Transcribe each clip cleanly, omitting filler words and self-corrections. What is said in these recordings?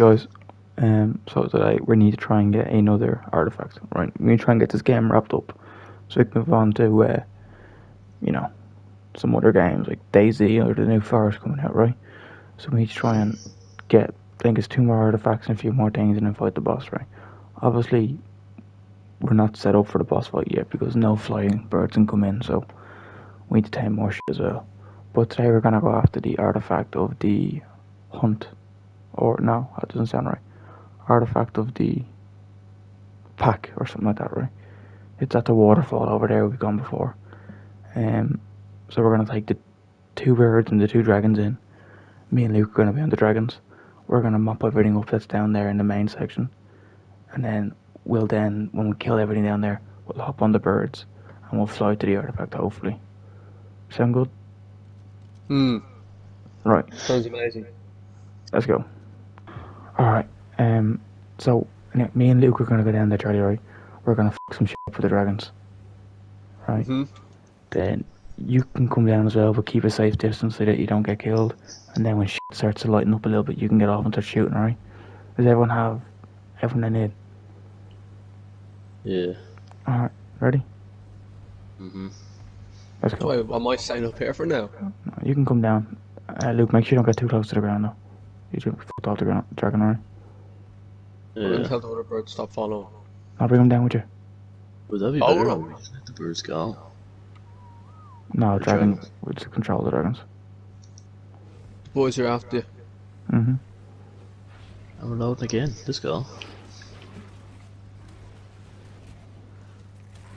Alright guys, so today we need to try and get another artifact, right? We need to try and get this game wrapped up so we can move on to, you know, some other games like DayZ or the New Forest coming out, right? So we need to try and get, I think it's 2 more artifacts and a few more things and then fight the boss, right? Obviously, we're not set up for the boss fight yet because no flying birds can come in, so we need to tame more shit as well. But today we're going to go after the artifact of the hunt. Or, no, that doesn't sound right. Artifact of the pack, or something like that, right? It's at the waterfall over there we've gone before. So we're going to take the 2 birds and the 2 dragons in. Me and Luke are going to be on the dragons. We're going to mop everything up that's down there in the main section. And then, when we kill everything down there, we'll hop on the birds. And we'll fly to the artifact, hopefully. Sound good? Hmm. Right. Sounds amazing. Let's go. Alright, so me and Luke are gonna go down there, Charlie, right? We're gonna fuck some shit up for the dragons. Right? Mm-hmm. Then you can come down as well, but keep a safe distance so that you don't get killed. And then when shit starts to lighten up a little bit, you can get off and start shooting, right? Does everyone have everything they need? Yeah. Alright, ready? Mm-hmm. Let's go. Wait, am I signing up here for now? No, you can come down. Luke, make sure you don't get too close to the ground though. You should be fucked off the ground, dragon, right? Yeah. We're gonna tell the other birds to stop following. I'll bring them down with you. Would that be better or we just let the birds go? No, dragons. We just control the dragons. The boys are after you. Mm-hmm. I'm loading again. Let's go.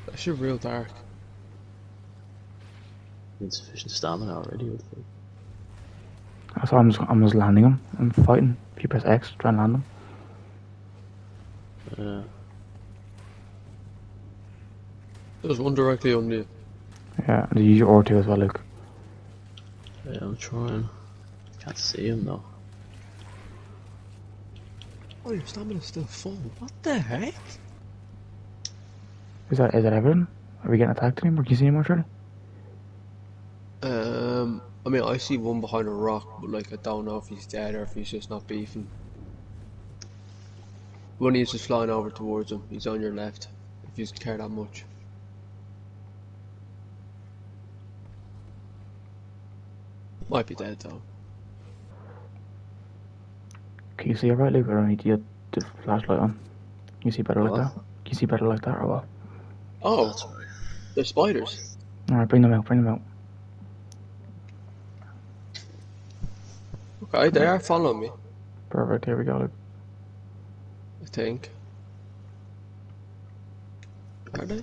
That shit real dark. Insufficient stamina already, what the fuck? So I'm just landing them. I'm fighting. If you press X, try and land them. There's one directly on you. Yeah, and use your R2 as well, Luke. Yeah, I'm trying. Can't see him though. Oh, your stamina's still full. What the heck? Is that everything? Are we getting attacked anymore? Can you see anymore, Charlie? I mean, I see one behind a rock, but like I don't know if he's dead or if he's just not beefing. One he's just flying over towards him. He's on your left, if you care that much. Might be dead though. Can you see alright, Luke? Or do I need to get the flashlight on? Can you see better like that? Can you see better like that or what? Oh, they're spiders. Alright, bring them out. Bring them out. Okay, they are following me. Perfect, here we go. I think. Are they?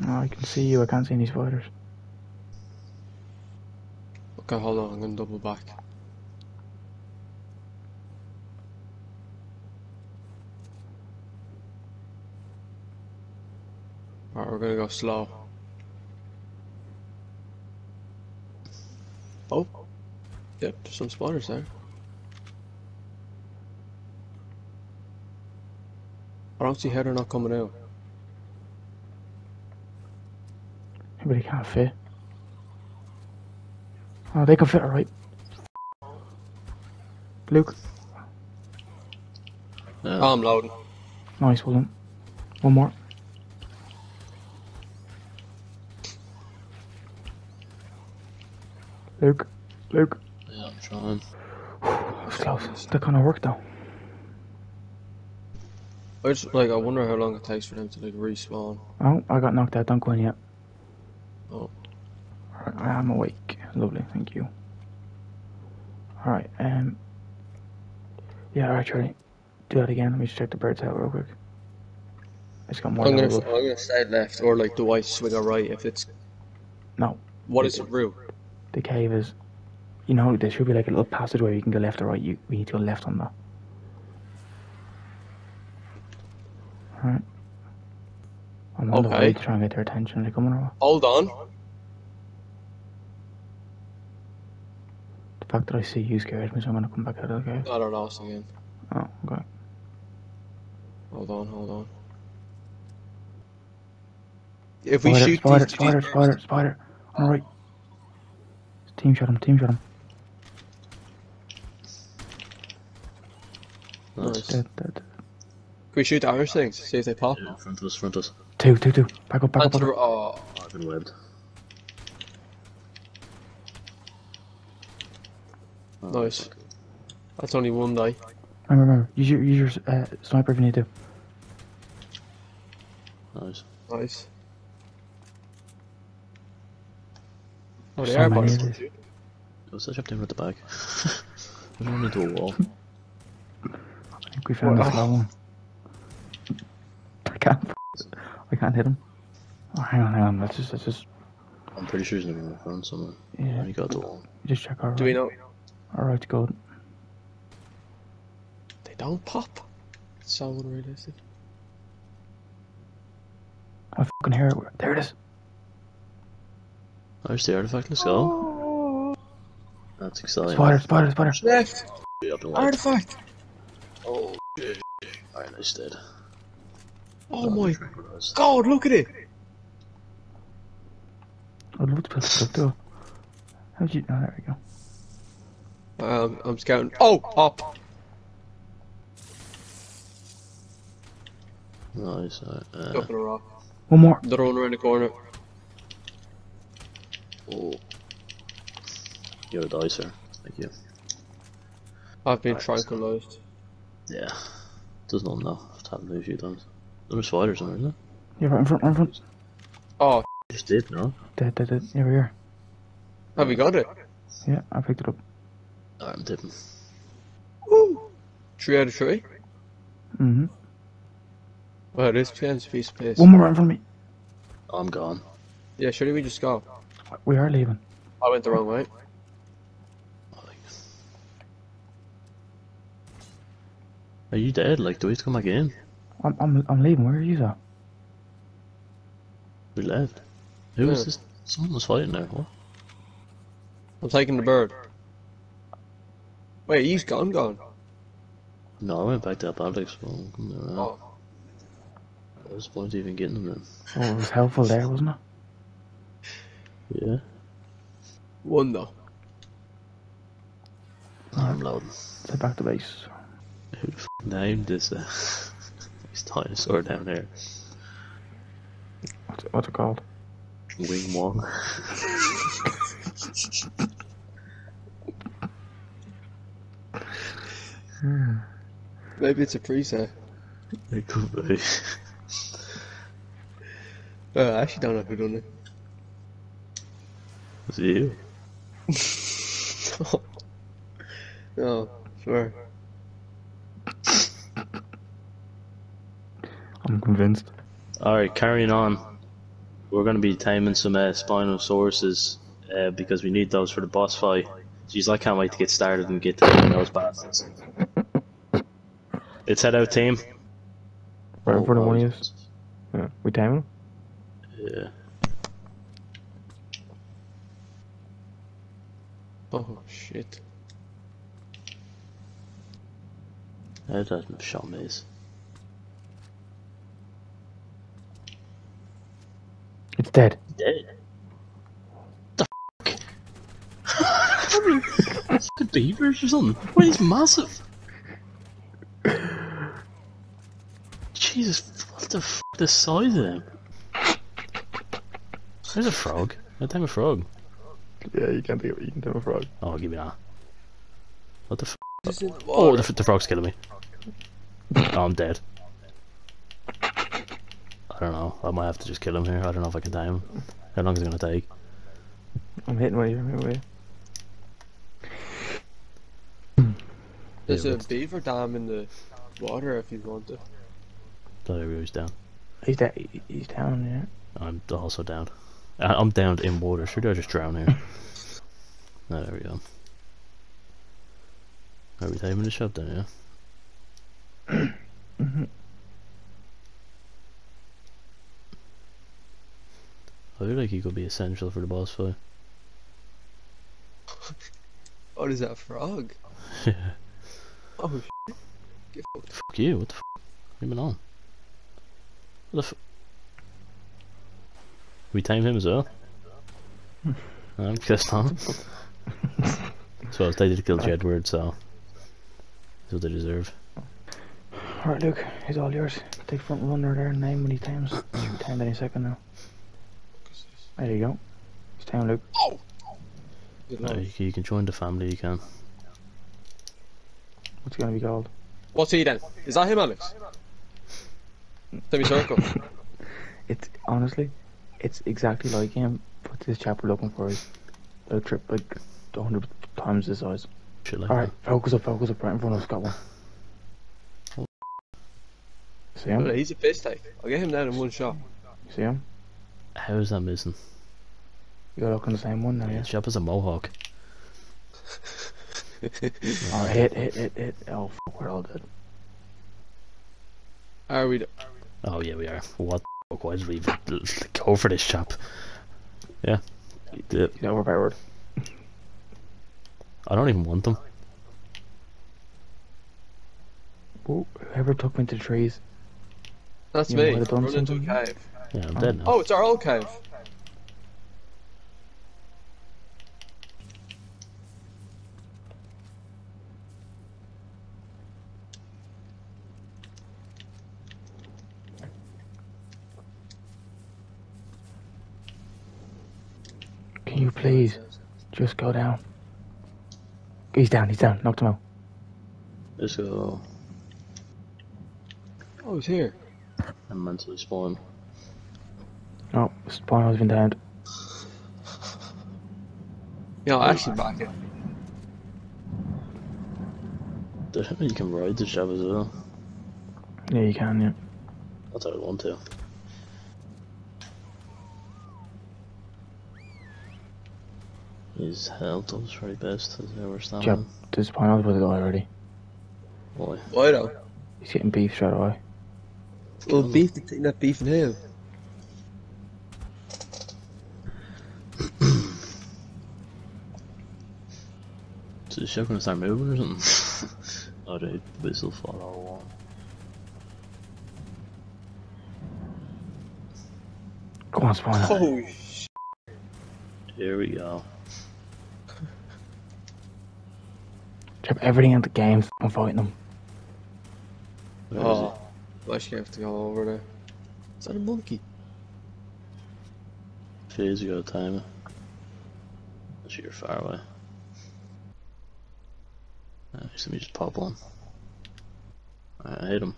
No, I can see you, I can't see any spiders. Okay, hold on, I'm gonna double back. Alright, we're gonna go slow. Oh. Yep, there's some spiders there. I don't see how they're not coming out. Everybody can't fit. Oh, they can fit, alright. Luke. No. Oh, I'm loading. Nice, well done. One more. Luke. Luke. Yeah, I'm trying. That's close. That kind of worked though. I wonder how long it takes for them to like respawn. Oh, I got knocked out. Don't go in yet. Oh. Alright, I am awake. Lovely, thank you. Alright, yeah, alright, Charlie. Do that again. Let me just check the birds out real quick. It's got more. I'm gonna stay left, or like, do I swing a right if it's? No. What is the route? The cave is. You know, there should be like a little passage where you can go left or right. We need to go left on that. Alright. I'm on the way to try and get their attention. Are they coming or what? Hold on. The fact that I see you scares me, so I'm gonna come back out of the cave. Got her lost again. Oh, okay. Hold on. If we shoot these... Spider. Alright. Team shot him. Can we shoot Irish things? See if they pop? Yeah, front us, front us. Two. Back up. Oh, I've been webbed. Nice. Okay. That's only one die. Remember, use your sniper if you need to. Nice. Oh, they are boys. There's such a thing with the bag. There's one into a wall. I think we found this low one. I can't hit him. Oh, hang on, let's just... I'm pretty sure he's not going to find someone. Yeah. He got the wall. Just check our right. Do we know? Our right to go. They don't pop. It's so unrealistic. I fucking hear it. There it is. There's the artifact, let's go. That's exciting. Spider. Left! Artifact! Oh shit. Alright, it's dead. Oh my god, look at it! I'd love to put this up though. How'd you. Oh, there we go. I'm scouting. Oh! Pop! Nice, dropping a rock. One more! Another one around the corner. Oh. You're a die, sir. Thank you. I've been tranquilized. Yeah. Doesn't know now. I've happened to me a few times. There's spiders in there, isn't there? Yeah, right in front. Oh, just did, no? Dead. Yeah, we're here. Have we got it? Yeah, I picked it up. I'm dipping. Woo! 3 out of 3? Mm-hmm. Well, this plan's a piece of piss. One more right in front of me. I'm gone. Yeah, surely we just go. We are leaving. I went the wrong way. Are you dead? Like, do we have to come back in? I'm leaving. Where are you at? We left. Who was this? Someone was fighting there. What? I'm taking the bird. Wait, he's gone. No, I went back to that Baltic spawn. Oh. What was the point of even getting him then? Oh, it was helpful there, wasn't it? Yeah. One though. I'm loading. They're back to base. Who the f named this this dinosaur down there? What's it called? Wing Wong. Maybe it's a preset. It could be. I actually don't know who done it. Was it you? No, sure. I'm convinced. Alright, carrying on. We're going to be taming some Spinosauruses because we need those for the boss fight. Jeez, I can't wait to get started and get to those bastards. Let's head out, team. Right in front of one of us. Yeah. We taming them? Yeah. Oh shit. I don't shot maze. It's dead. Dead? The f the beavers or something? What is massive? Jesus, what the f the size of them? There's a frog. I tame a frog. Yeah, you can do a frog. Oh, give me that. What the f? Oh, the frog's killing me. Oh, I'm dead. I don't know. I might have to just kill him here. I don't know if I can tame him. How long is it going to take? I'm hitting where you're away. There's a beaver dam in the water if you want to. Thought he was down. He's down, yeah. I'm also down. I'm down in water. Should I just drown here? No, there we go. Are we timing the shop then, yeah? I feel like he could be essential for the boss fight. What is that, a frog? Yeah. Oh shit. Get fucked. Fuck you, what the f? What have you been on? What the f? We tamed him as well. I'm pissed on. So they did kill Jedward, so that's what they deserve. Alright, Luke, it's all yours. Take front runner there 9 many times. Shoot 10 any second now. There you go. It's time, Luke. Oh! You can join the family, you can. What's it gonna be called? What's he then? Is that him, Alex? Semicircle. It's honestly, it's exactly like him, but this chap we're looking for is a trip like 100 times this size. Like alright, focus up right in front of us, got one. See him? He's a piss take. I'll get him down in one shot. See him? How is that missing? You're looking the same one now, yeah? The chap is a mohawk. Alright, hit. Oh, fuck, we're all dead. Are we? Oh, yeah, we are. What the fuck, why did we go for this chap? Yeah. He's overpowered. I don't even want them. Whoa, whoever took me to the trees. That's me. I'm running into a cave. Yeah, I'm dead now. Oh, it's our old cave. Can you please just go down? He's down, knocked him out. Let's go. Oh, he's here. I'm mentally spawned. Oh, spawn has been downed. Yeah, I actually back it. You can ride the shop as well. Yeah, you can, yeah. That's how I want to. His health was very best as ever standing. Yep, there's a panel with it already. Why? Why though? He's getting beef straight away. Well, beef to take that beef in him. So the ship gonna start moving or something? Oh, dude, whistle follow on. Go on, Spino. Oh, sh. Here we go. Everything in the game, I'm fighting them. Oh, I actually have to go over there. Is that a monkey? Phase, you got a timer. Actually, you're far away. Nice, let me just pop one. Alright, hit him.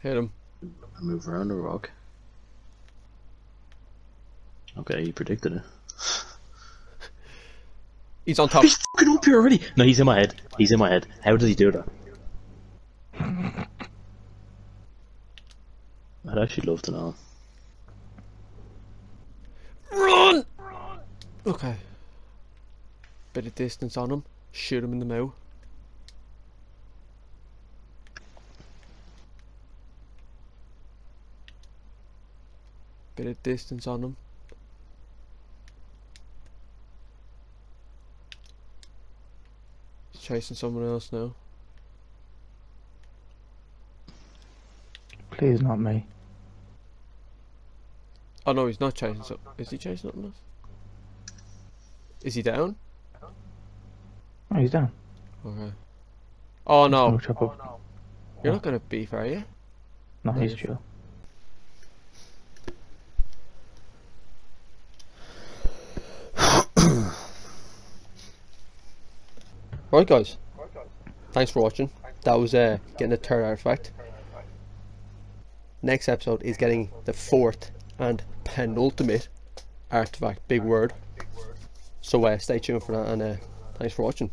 Hit him. I move around the rock. Okay, he predicted it. He's on top. He's fucking up here already. No, he's in my head. He's in my head. How does he do that? I'd actually love to know. Run! Okay. Bit of distance on him. Shoot him in the mouth. Bit of distance on him. Chasing someone else now. Please, not me. Oh no, he's not chasing up. Is he chasing up enough? Is he down? Oh, he's down. Okay. Oh no. Oh, no. You're not gonna beef, are you? No, he's chill. Right guys, thanks for watching. That was getting the 3rd artifact. Next episode is getting the 4th and penultimate artifact, big word. So stay tuned for that and thanks for watching.